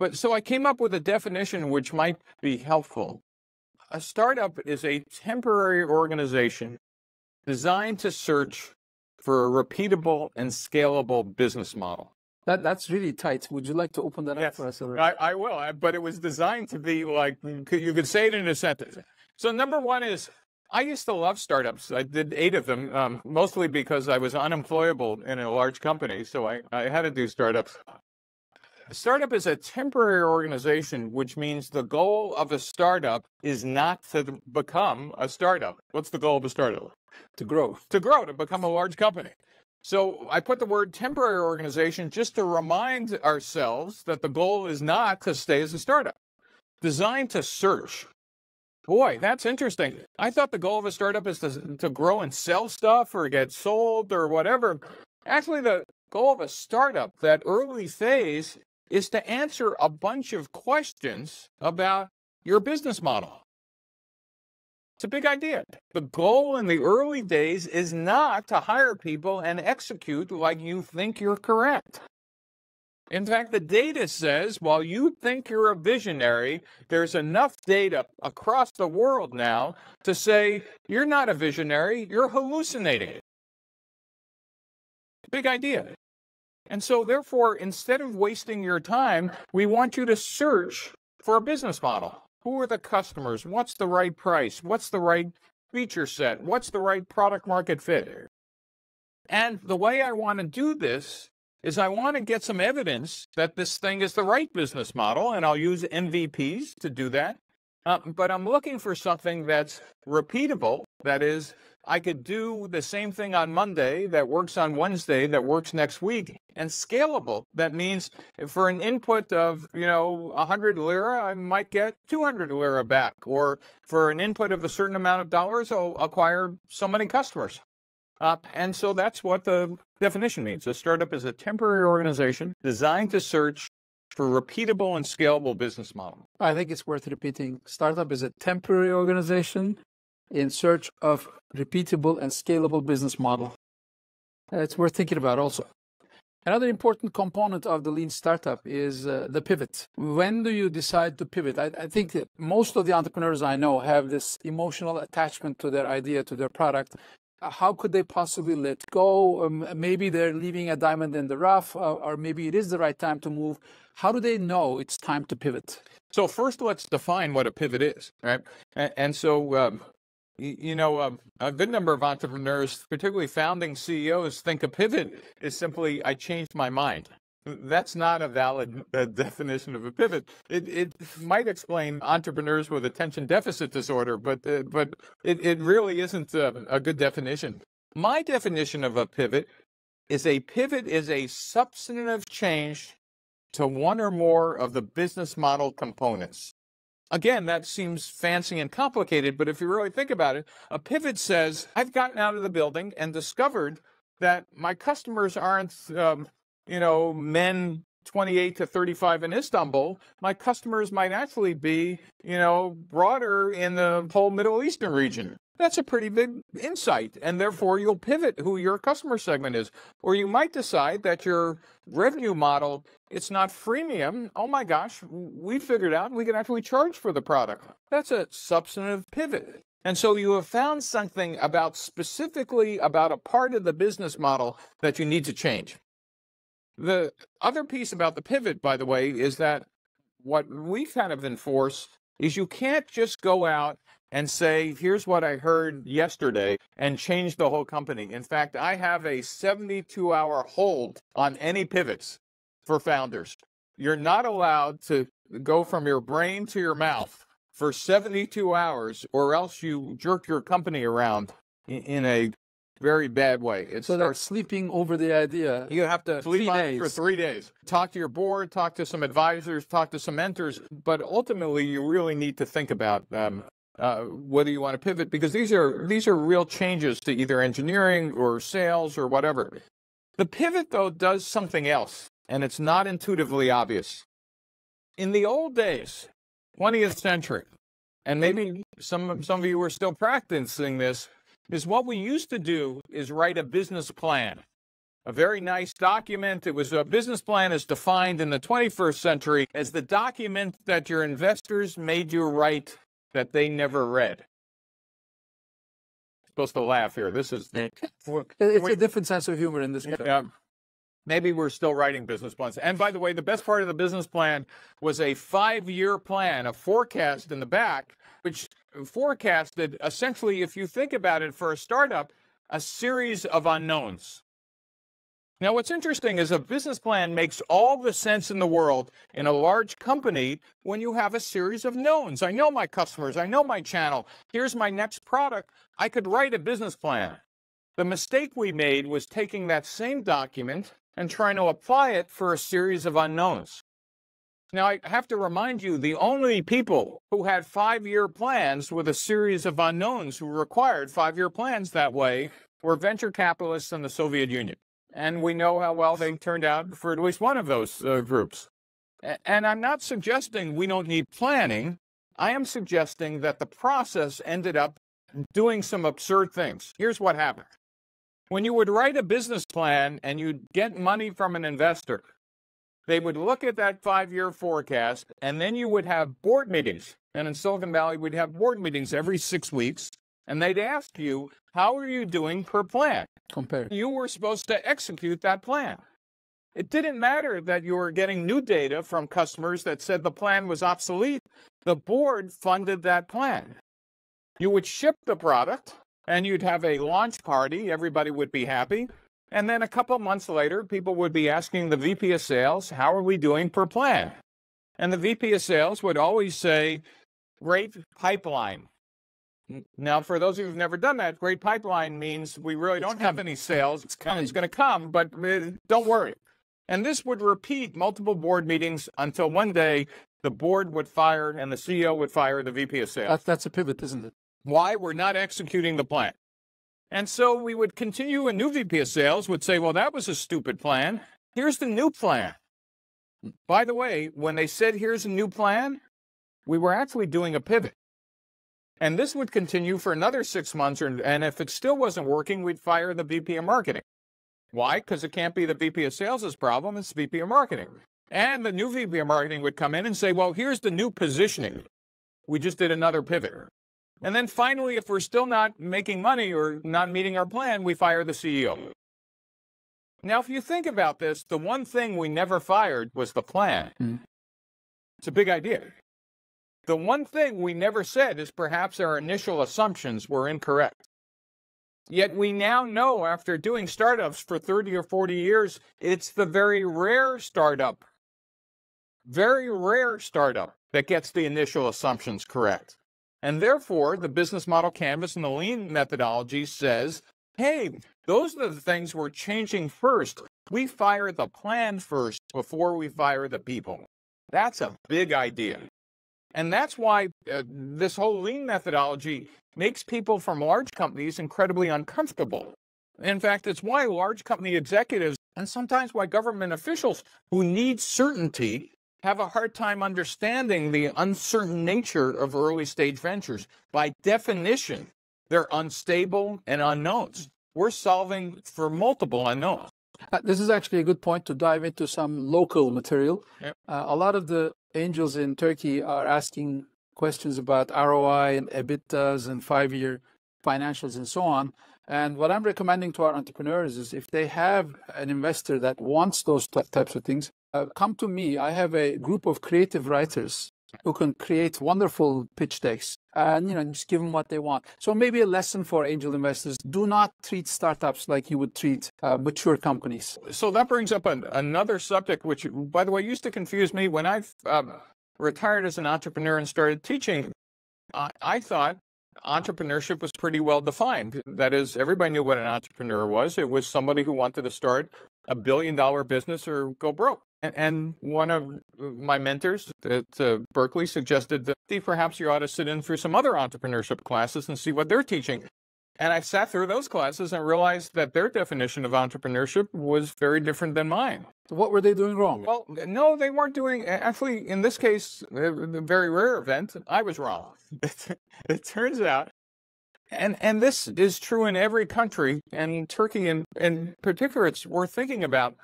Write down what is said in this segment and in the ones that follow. But so I came up with a definition which might be helpful. A startup is a temporary organization designed to search for a repeatable and scalable business model. That's really tight. Would you like to open that up for us? I will, but it was designed to be like, you could say it in a sentence. So number one is, I used to love startups. I did 8 of them, mostly because I was unemployable in a large company, so I had to do startups. A startup is a temporary organization, which means the goal of a startup is not to become a startup. What's the goal of a startup? To grow. To grow, to become a large company. So I put the word temporary organization just to remind ourselves that the goal is not to stay as a startup. Designed to search. Boy, that's interesting. I thought the goal of a startup is to grow and sell stuff or get sold or whatever. Actually, the goal of a startup, that early phase, is to answer a bunch of questions about your business model. It's a big idea. The goal in the early days is not to hire people and execute like you think you're correct. In fact, the data says while you think you're a visionary, there's enough data across the world now to say you're not a visionary, you're hallucinating. Big idea. And so therefore, instead of wasting your time, we want you to search for a business model. Who are the customers? What's the right price? What's the right feature set? What's the right product market fit? And the way I want to do this is I want to get some evidence that this thing is the right business model, and I'll use MVPs to do that. But I'm looking for something that's repeatable. That is, I could do the same thing on Monday that works on Wednesday that works next week, and scalable. That means for an input of, 100 lira, I might get 200 lira back, or for an input of a certain amount of dollars, I'll acquire so many customers. And so that's what the definition means. A startup is a temporary organization designed to search for repeatable and scalable business model. I think it's worth repeating. Startup is a temporary organization in search of repeatable and scalable business model. It's worth thinking about also. Another important component of the Lean Startup is the pivot. When do you decide to pivot? I think that most of the entrepreneurs I know have this emotional attachment to their idea, to their product. How could they possibly let go? Maybe they're leaving a diamond in the rough, or maybe it is the right time to move. How do they know it's time to pivot? So first, let's define what a pivot is, right? And so, a good number of entrepreneurs, particularly founding CEOs, think a pivot is simply, I changed my mind. That's not a valid definition of a pivot. It might explain entrepreneurs with attention deficit disorder, but it really isn't a good definition. My definition of a pivot is a substantive change to one or more of the business model components. Again, that seems fancy and complicated, but if you really think about it, a pivot says, I've gotten out of the building and discovered that my customers aren't men 28 to 35 in Istanbul. My customers might actually be, broader in the whole Middle Eastern region. That's a pretty big insight, and therefore you'll pivot who your customer segment is. Or you might decide that your revenue model, it's not freemium. Oh my gosh, we figured out we can actually charge for the product. That's a substantive pivot. And so you have found something about specifically about a part of the business model that you need to change. The other piece about the pivot, by the way, is that what we kind of enforce is you can't just go out and say, here's what I heard yesterday, and change the whole company. In fact, I have a 72-hour hold on any pivots for founders. You're not allowed to go from your brain to your mouth for 72 hours, or else you jerk your company around in a very bad way. So they're sleeping over the idea. You have to sleep on it for 3 days. Talk to your board, talk to some advisors, talk to some mentors. But ultimately, you really need to think about whether you want to pivot, because these are real changes to either engineering or sales or whatever. The pivot, though, does something else, and it's not intuitively obvious. In the old days, 20th century, and maybe some of you are still practicing this, is what we used to do is write a business plan. A very nice document. It was a business plan as defined in the 21st century as the document that your investors made you write that they never read. I'm supposed to laugh here. This is it's a different sense of humor in this case. Yeah. Maybe we're still writing business plans. And by the way, the best part of the business plan was a 5-year plan, a forecast in the back, which forecasted essentially, if you think about it, for a startup, a series of unknowns. Now, what's interesting is a business plan makes all the sense in the world in a large company when you have a series of knowns. I know my customers. I know my channel. Here's my next product. I could write a business plan. The mistake we made was taking that same document and trying to apply it for a series of unknowns. Now, I have to remind you, the only people who had 5-year plans with a series of unknowns who required 5-year plans that way were venture capitalists in the Soviet Union. And we know how well they turned out for at least one of those groups. And I'm not suggesting we don't need planning. I am suggesting that the process ended up doing some absurd things. Here's what happened. When you would write a business plan and you'd get money from an investor, they would look at that 5-year forecast, and then you would have board meetings. And in Silicon Valley, we'd have board meetings every 6 weeks, and they'd ask you, how are you doing per plan? Compared. You were supposed to execute that plan. It didn't matter that you were getting new data from customers that said the plan was obsolete. The board funded that plan. You would ship the product, and you'd have a launch party. Everybody would be happy. And then a couple months later, people would be asking the VP of sales, how are we doing per plan? And the VP of sales would always say, great pipeline. Now, for those of you who've never done that, great pipeline means we really don't have any sales. It's going to come, but don't worry. And this would repeat multiple board meetings until one day the board would fire and the CEO would fire the VP of sales. That's a pivot, isn't it? Why? We're not executing the plan. And so we would continue, and new VP of sales would say, well, that was a stupid plan. Here's the new plan. By the way, when they said, here's a new plan, we were actually doing a pivot. And this would continue for another 6 months, and if it still wasn't working, we'd fire the VP of marketing. Why? Because it can't be the VP of sales' problem, it's the VP of marketing. And the new VP of marketing would come in and say, well, here's the new positioning. We just did another pivot. And then finally, if we're still not making money or not meeting our plan, we fire the CEO. Now, if you think about this, the one thing we never fired was the plan. It's a big idea. The one thing we never said is perhaps our initial assumptions were incorrect. Yet we now know, after doing startups for 30 or 40 years, it's the very rare startup that gets the initial assumptions correct. And therefore, the Business Model Canvas and the Lean methodology says, hey, those are the things we're changing first. We fire the plan first before we fire the people. That's a big idea. And that's why this whole lean methodology makes people from large companies incredibly uncomfortable. In fact, it's why large company executives and sometimes why government officials who need certainty have a hard time understanding the uncertain nature of early stage ventures. By definition, they're unstable and unknowns. We're solving for multiple unknowns. This is actually a good point to dive into some local material. Yep. A lot of the angels in Turkey are asking questions about ROI and EBITDAs and 5-year financials and so on. And what I'm recommending to our entrepreneurs is if they have an investor that wants those types of things, come to me. I have a group of creative writers who can create wonderful pitch decks and, you know, just give them what they want. So maybe a lesson for angel investors, do not treat startups like you would treat mature companies. So that brings up another subject, which, by the way, used to confuse me. When I retired as an entrepreneur and started teaching, I thought entrepreneurship was pretty well defined. That is, everybody knew what an entrepreneur was. It was somebody who wanted to start a billion-dollar business or go broke. And one of my mentors at Berkeley suggested that perhaps you ought to sit in for some other entrepreneurship classes and see what they're teaching. And I sat through those classes and realized that their definition of entrepreneurship was very different than mine. What were they doing wrong? Well, no, they weren't doing, actually, in this case, the very rare event, I was wrong. It turns out And this is true in every country, and Turkey in particular, it's worth thinking about.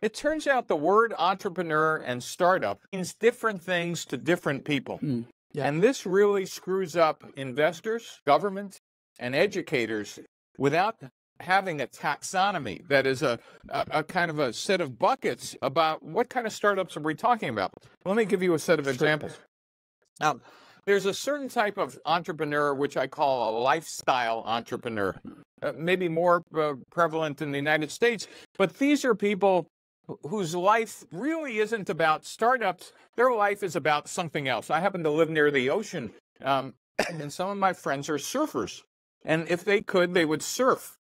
It turns out the word entrepreneur and startup means different things to different people. Mm, yeah. And this really screws up investors, government, and educators without having a taxonomy that is a kind of a set of buckets about what kind of startups are we talking about. Let me give you a set of examples. There's a certain type of entrepreneur, which I call a lifestyle entrepreneur, maybe more prevalent in the United States. But these are people whose life really isn't about startups. Their life is about something else. I happen to live near the ocean, and some of my friends are surfers. And if they could, they would surf.